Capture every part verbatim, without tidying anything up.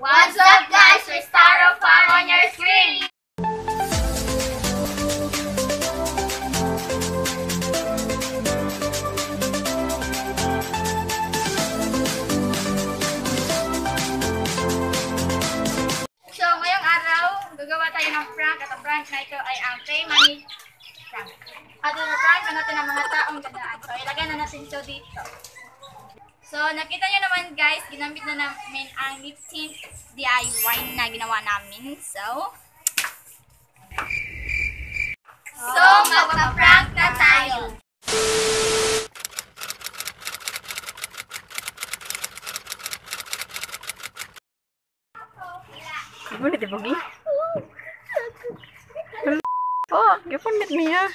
What's up guys? Restauro Fam on your screen! So ngayong araw, gagawa tayo ng prank at ang prank na ito ay ang Pay Money prank. At ina-prank na natin ang mga taong dadaan. So ilagay na natin ito dito. So, nakita nyo naman guys, ginamit na namin ang lip tint D I Y na ginawa namin. So, so magpa-prank na tayo. Gimana di Bogi? Oh, gimana mit Mia?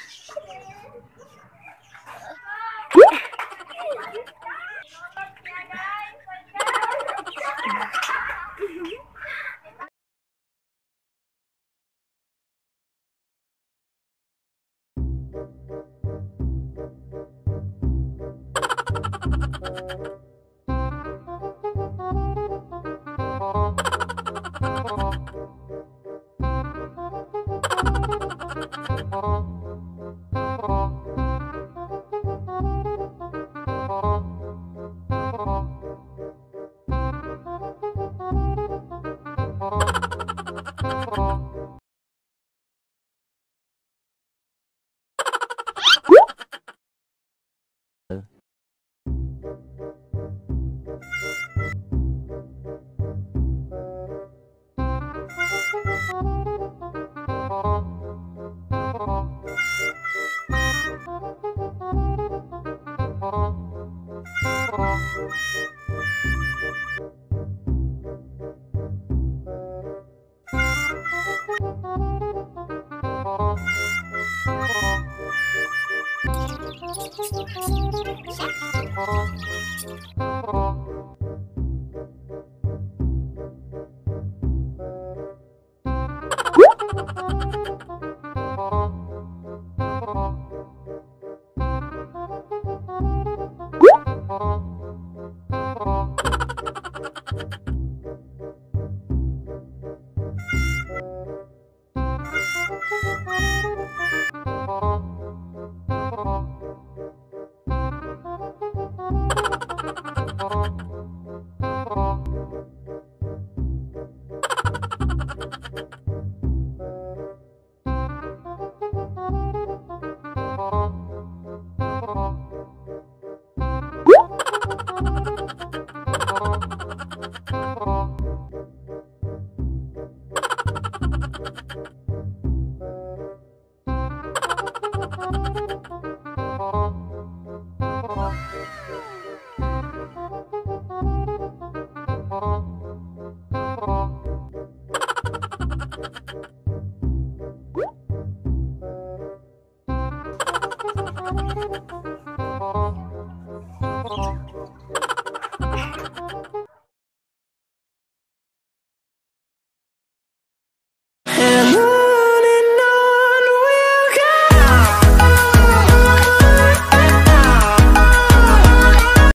Thank you.